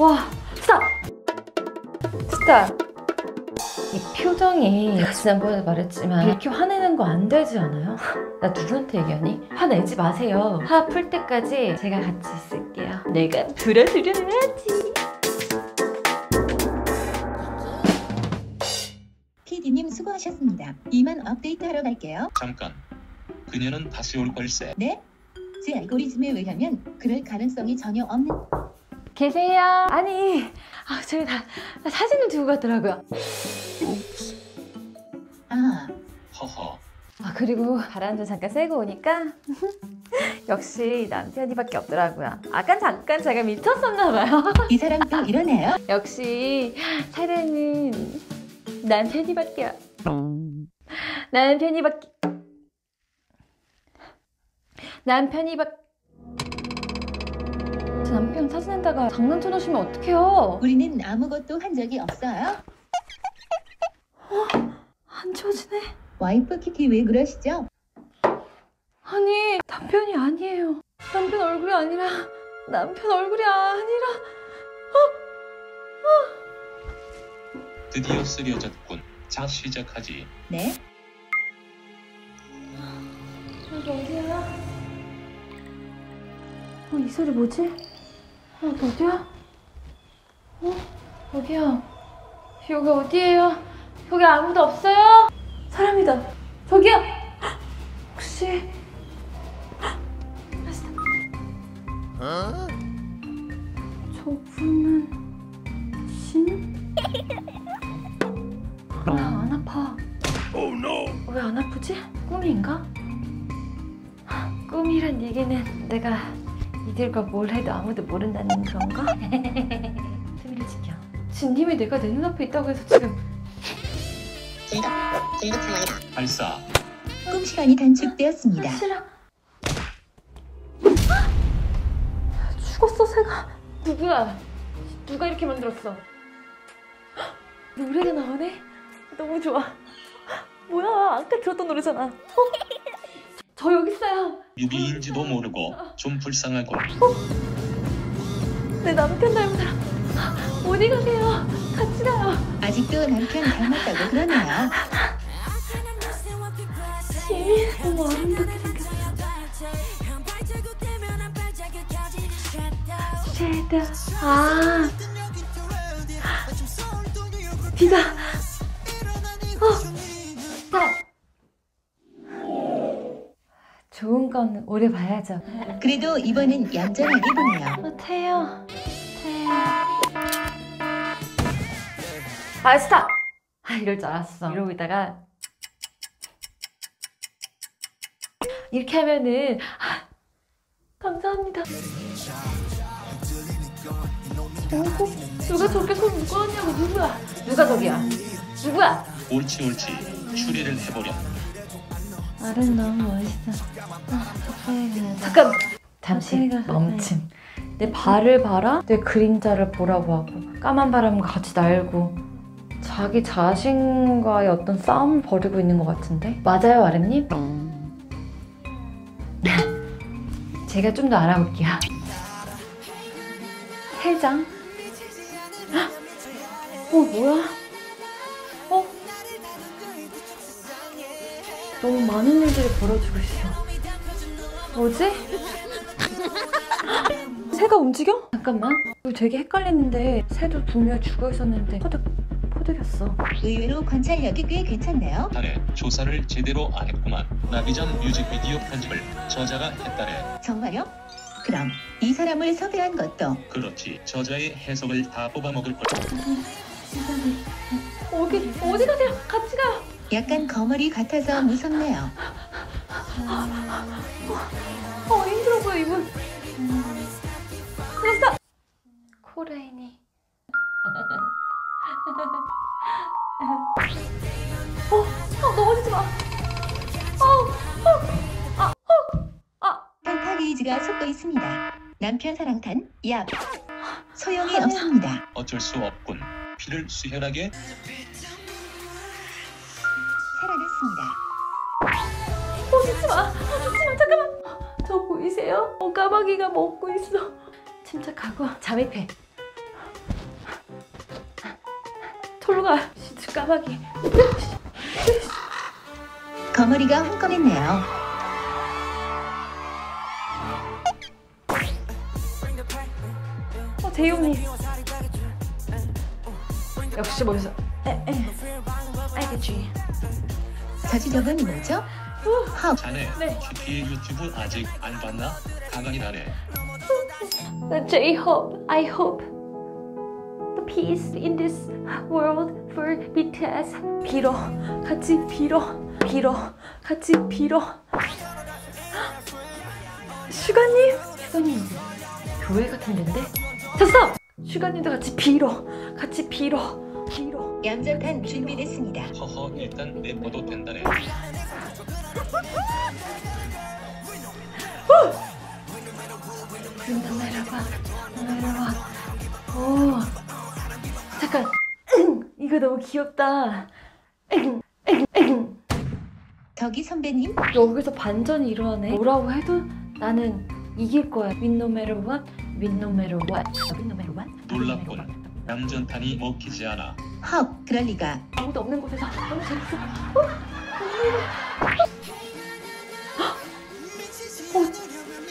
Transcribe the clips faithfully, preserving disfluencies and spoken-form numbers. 와, 스탑! 스탑! 이 표정이 지난번에 말했지만 이렇게 화내는 거 안 되지 않아요? 나 누구한테 얘기하니? 화내지 마세요. 화 풀 때까지 제가 같이 있을게요. 내가 들어드려야지. 피디님 수고하셨습니다. 이만 업데이트 하러 갈게요. 잠깐, 그녀는 다시 올 걸세. 네? 제 알고리즘에 의하면 그럴 가능성이 전혀 없는... 계세요? 아니, 아, 저기 다, 다 사진을 두고 갔더라고요. 아, 허허. 아, 그리고 바람도 잠깐 쐬고 오니까 역시 남편이밖에 없더라고요. 아깐 잠깐 제가 미쳤었나 봐요. 이 사람 또 이러네요. 역시 사랑은 남편이밖에 남편이밖에 남편이밖에 남편 사진에다가 장난쳐놓으시면 어떡해요? 우리는 아무것도 한 적이 없어요. 어? 안 지워지네. 와이프 키키 왜 그러시죠? 아니, 남편이 아니에요. 남편 얼굴이 아니라 남편 얼굴이 아니라 어? 어? 드디어 쓰려졌군. 자, 시작하지. 네? 여기 어디야? 어, 이 소리 뭐지? 어, 어디야? 어? 여기야. 여기 어디예요? 여기 아무도 없어요? 사람이다. 저기요! 혹시... 어? 저분은... 신? 나 안 아파. Oh, no. 왜 안 아프지? 꿈인가? 꿈이란 얘기는 내가 이들과 뭘 해도 아무도 모른다는 그런가? 수미를 지켜. 진님이 내가 내 눈앞에 있다고 해서 지금 진급, 진급 상황이다. 발사. 꿈 시간이 단축되었습니다. 싫어. 죽었어, 새가. 누구야? 누가 이렇게 만들었어? 노래가 나오네? 너무 좋아. 뭐야, 아까 들었던 노래잖아. 어? 저 여기 있어요. 유비인지도 모르고 좀 불쌍하고. 어? 내 남편 닮은 사람 어디 가세요? 같이 가요. 아직도 남편 닮았다고 그러네요. 시민 너무 아름답게 생겼어. 쉐드. 아, 비가. 어. 아. 좋은 건 오래 봐야죠. 그래도 이번엔 얌전하게 보네요. 태요. 태요. 아, 스탑! 아, 이럴 줄 알았어. 이러고 있다가 이렇게 하면은 아, 감사합니다. 오, 누가 저렇게 손 묶어놨냐고. 누구야? 누가 저기야? 누구야? 옳지, 옳지. 추리를 해버려. 말은 너무 멋있어. 아, 잠깐! 잠시 멈춤. 내 발을 봐라, 내 그림자를 보라고 하고, 까만 바람과 같이 날고, 자기 자신과의 어떤 싸움을 벌이고 있는 것 같은데? 맞아요, 아랫님? 제가 좀 더 알아볼게요. 해장? 어, 뭐야? 너무 많은 일들이 벌어지고 있어. 뭐지? 새가 움직여? 잠깐만, 이거 되게 헷갈리는데 새도 분명히 죽어 있었는데 퍼득, 퍼득였어. 의외로 관찰력이 꽤 괜찮네요. 나래 조사를 제대로 안 했구만. 나비전 뮤직비디오 편집을 저자가 했다래. 정말요? 그럼 이 사람을 섭외한 것도 그렇지. 저자의 해석을 다 뽑아먹을 거야. 세상에, 어디, 어디 가세요? 같이 가요. 약간 거머리 같아서 무섭네요. 어, 어, 힘들어 보여, 이분. 됐어! 코라인이. 어, 어, 넘어지지 마. 어, 어, 아, 어, 아. 탄타게이지가 속고 있습니다. 남편 사랑탄, 얍. 소용이 아니야. 없습니다. 어쩔 수 없군. 피를 수혈하게. 어, 죽지마! 죽지마! 잠깐만! 저 보이세요? 어, 까마귀가 먹고 있어. 침착하고 잠입해. 서로가 진짜 까마귀. 거머리가 헝클했네요. 어, 재윤이 역시 멋있어. 에, 에. 알겠지. 저 지적은 뭐죠? 우. 자네, 네. 지 피 유튜브 아직 안 봤나? 가만히 나래. J-Hope, I hope the peace in this world for 비 티 에스. 빌어, 같이 빌어, 빌어, 같이 빌어. 슈가님, 슈가님 교회 같은 데인데? 됐어! 슈가님도 같이 빌어, 같이 빌어, 빌어. 얌전탄 준비됐습니다. 허허, 일단 내버도 된다래. 그럼 나 내려봐, 나 내려봐. 오, 잠깐. 응, 이거 너무 귀엽다. 응, 응, 응. 저기 선배님? 여기서 반전이 일어나네. 뭐라고 해도 나는 이길 거야. Win no matter what, win no matter what, win no matter what. 놀랍군. 얌전탄이 먹히지 않아. 헉, 그럴 리가. 아무도 없는 곳에서 너무 재밌어. 어? 어?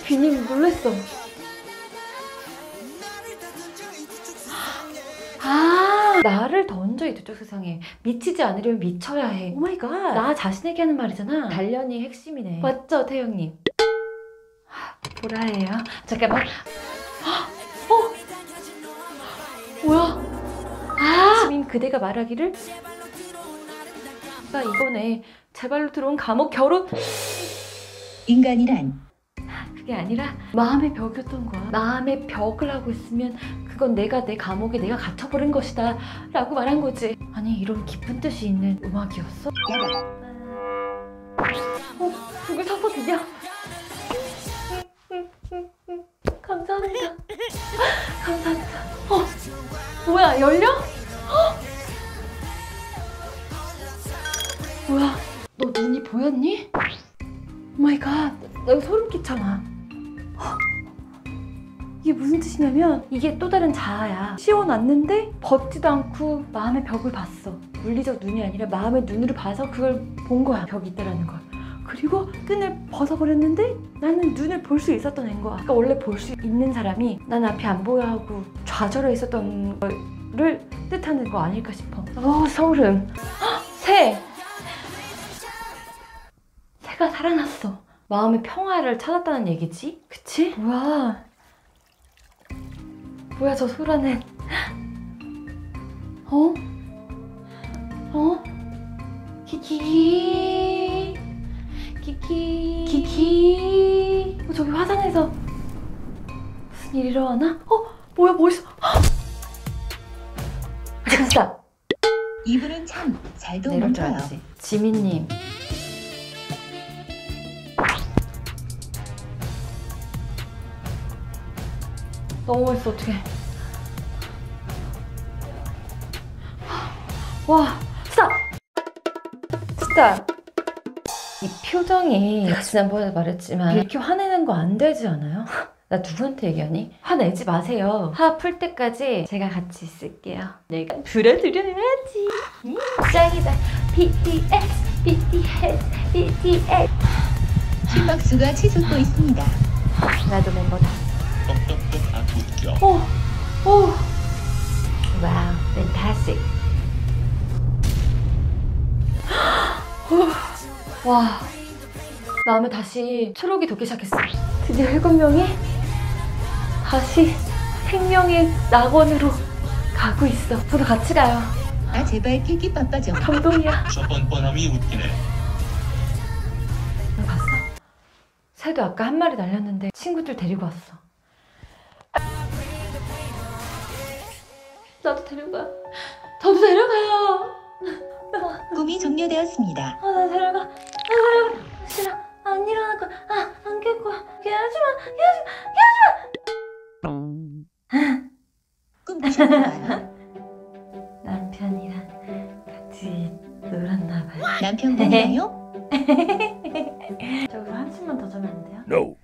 비님 놀랬어. 아, 나를 던져 이 두 세상에. 미치지 않으려면 미쳐야 해. 오 마이 갓. 나 자신에게 하는 말이잖아. 단련이 핵심이네. 맞죠, 태영님? 보라예요. 잠깐만. 어? 뭐야? 아! 주민 그대가 말하기를 나 이번에 제발로 들어온 감옥 결혼. 인간이란 그게 아니라 마음의 벽이었던 거야. 마음의 벽을 하고 있으면 그건 내가 내 감옥에 내가 갇혀버린 것이다 라고 말한 거지. 아니 이런 깊은 뜻이 있는 음악이었어? 어? 그걸 사서 드냐? 감사합니다. 감사합니다. 어? 뭐야 열려? 어? 뭐야 너 눈이 보였니? 오 마이 갓, 나 이거 소름 끼잖아. 허? 이게 무슨 뜻이냐면 이게 또 다른 자아야. 씌워놨는데 벗지도 않고 마음의 벽을 봤어. 물리적 눈이 아니라 마음의 눈으로 봐서 그걸 본 거야. 벽이 있다라는 걸. 그리고 끈을 벗어버렸는데 나는 눈을 볼 수 있었던 애인 거야. 그러니까 원래 볼 수 있는 사람이 난 앞이 안 보여 하고 좌절해 있었던 거를 뜻하는 거 아닐까 싶어. 어 소름. 헉, 새! 새가 살아났어. 마음의 평화를 찾았다는 얘기지? 그치? 뭐야 뭐야 저 소라는. 어? 어? 키키 키키 키키. 어, 저기 화산에서 무슨 일이 일어나? 어? 뭐야 멋있어. 잠깐. 이분은 참 잘 도망쳐요. 지민님 너무 멋있어. 어떡해. 와 스탑! 스탑! 이 표정이 제가 지난번에 말했지만 이렇게 화내는 거 안 되지 않아요? 나 누구한테 얘기하니? 화내지 마세요. 화 풀 때까지 제가 같이 있을게요. 내가 불어드려야지. 짱이다. 비 티 에스 비 티 에스 비 티 에스 심박수가 치솟고 있습니다. 나도 멤버다. 오! 오! 와우, fantastic. 와, 마음에 다시 초록이 돋기 시작했어. 드디어 일곱 명이 다시 생명의 낙원으로 가고 있어. 저도 같이 가요. 아 제발 케이크 바빠져. 감동이야. 저 뻔뻔함이 웃기네. 너 봤어? 새도 아까 한 마리 날렸는데 친구들 데리고 왔어. 나도 데려가. 저도 데려가요. 꿈이 종료되었습니다. 아, 나 데려가. 나 데려가. 싫어. 안 일어날 거야. 아, 안 깰 거야. 깨우지 마. 깨우지 마. 깨우지 마. 꿈꾸셨나봐요. 남편이랑 같이 놀았나봐요. 남편 보나요? 저기서 한숨만 더 자면 안 돼요? No.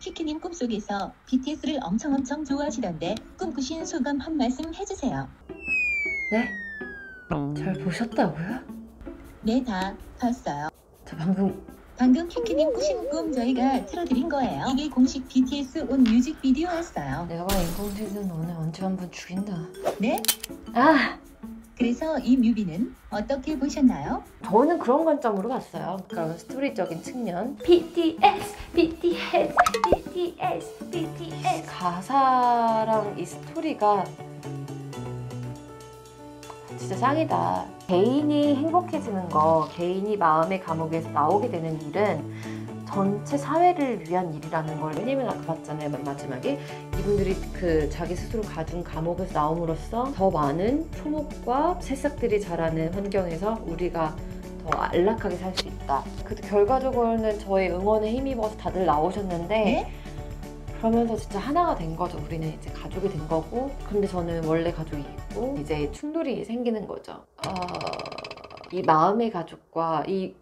키키님 꿈속 속에서 비티에스를 엄청 엄청 좋아하시던데 꿈꾸신 소감 한 말씀 해주세요. 네? 잘 보셨다고요? 네, 다 봤어요. 저 방금... 방금 큐키님 꾸신 꿈 저희가 틀어드린 거예요. 이게 공식 비티에스 온 뮤직비디오였어요. 내가 인공지능 오늘 언제 한번 죽인다. 네? 아! 그래서 이 뮤비는 어떻게 보셨나요? 저는 그런 관점으로 봤어요. 그러니까 스토리적인 측면. 비티에스! 비티에스! 비티에스! 비티에스! 가사랑 이 스토리가 진짜 짱이다. 개인이 행복해지는 거, 개인이 마음의 감옥에서 나오게 되는 일은 전체 사회를 위한 일이라는 걸, 왜냐면 아까 봤잖아요, 마지막에 이분들이 그 자기 스스로 가둔 감옥에서 나옴으로써 더 많은 초목과 새싹들이 자라는 환경에서 우리가 더 안락하게 살 수 있다. 그 결과적으로는 저의 응원에 힘입어서 다들 나오셨는데 네? 그러면서 진짜 하나가 된 거죠. 우리는 이제 가족이 된 거고, 근데 저는 원래 가족이 있고 이제 충돌이 생기는 거죠. 어... 이 마음의 가족과 이...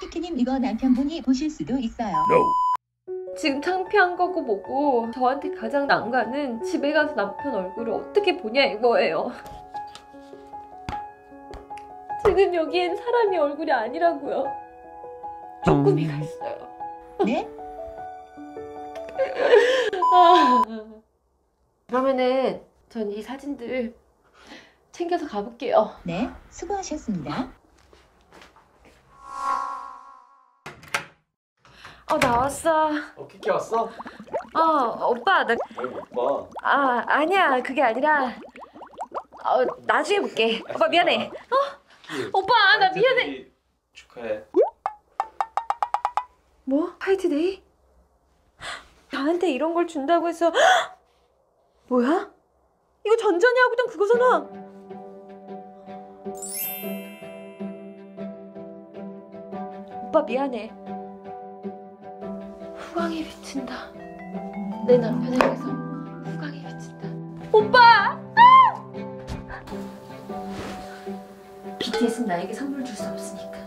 키키님 이거 남편분이 보실 수도 있어요. No. 지금 창피한 거고 뭐고 저한테 가장 난관은 집에 가서 남편 얼굴을 어떻게 보냐 이거예요. 지금 여기엔 사람이 얼굴이 아니라고요. 쪼꾸미가 있어요. 네? 그러면은 전 이 사진들 챙겨서 가볼게요. 네, 수고하셨습니다. 어, 나왔어. 어, 키키 왔어? 어, 오빠 나... 왜 못 봐? 아, 아니야 그게 아니라 어, 나중에 볼게. 아, 오빠 미안해. 어? 키키. 오빠 나 미안해. 축하해. 뭐? 화이트데이? 나한테 이런 걸 준다고 해서 뭐야? 이거 전전이 하고 있던 그거잖아. 오빠 미안해. 후광이 비친다. 내 남편에 대해서 후광이 비친다. 오빠! 아! 비티에스는 나에게 선물 줄 수 없으니까.